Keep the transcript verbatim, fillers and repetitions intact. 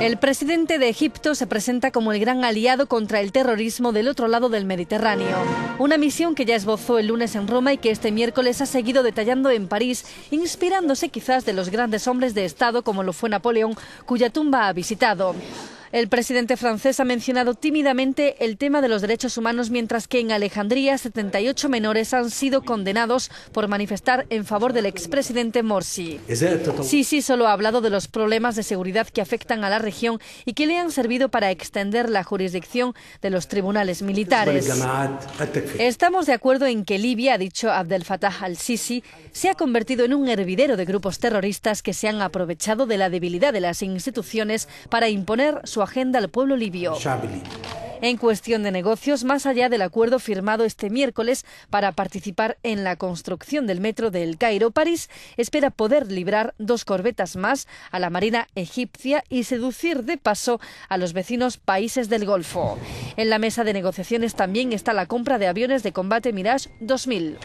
El presidente de Egipto se presenta como el gran aliado contra el terrorismo del otro lado del Mediterráneo. Una misión que ya esbozó el lunes en Roma y que este miércoles ha seguido detallando en París, inspirándose quizás de los grandes hombres de Estado como lo fue Napoleón, cuya tumba ha visitado. El presidente francés ha mencionado tímidamente el tema de los derechos humanos, mientras que en Alejandría setenta y ocho menores han sido condenados por manifestar en favor del expresidente Morsi. Sisi solo ha hablado de los problemas de seguridad que afectan a la región y que le han servido para extender la jurisdicción de los tribunales militares. Estamos de acuerdo en que Libia, ha dicho Abdel Fattah al-Sisi, se ha convertido en un hervidero de grupos terroristas que se han aprovechado de la debilidad de las instituciones para imponer su agenda al pueblo libio. En cuestión de negocios, más allá del acuerdo firmado este miércoles para participar en la construcción del metro de El Cairo, París espera poder librar dos corbetas más a la marina egipcia y seducir de paso a los vecinos países del Golfo. En la mesa de negociaciones también está la compra de aviones de combate Mirage dos mil.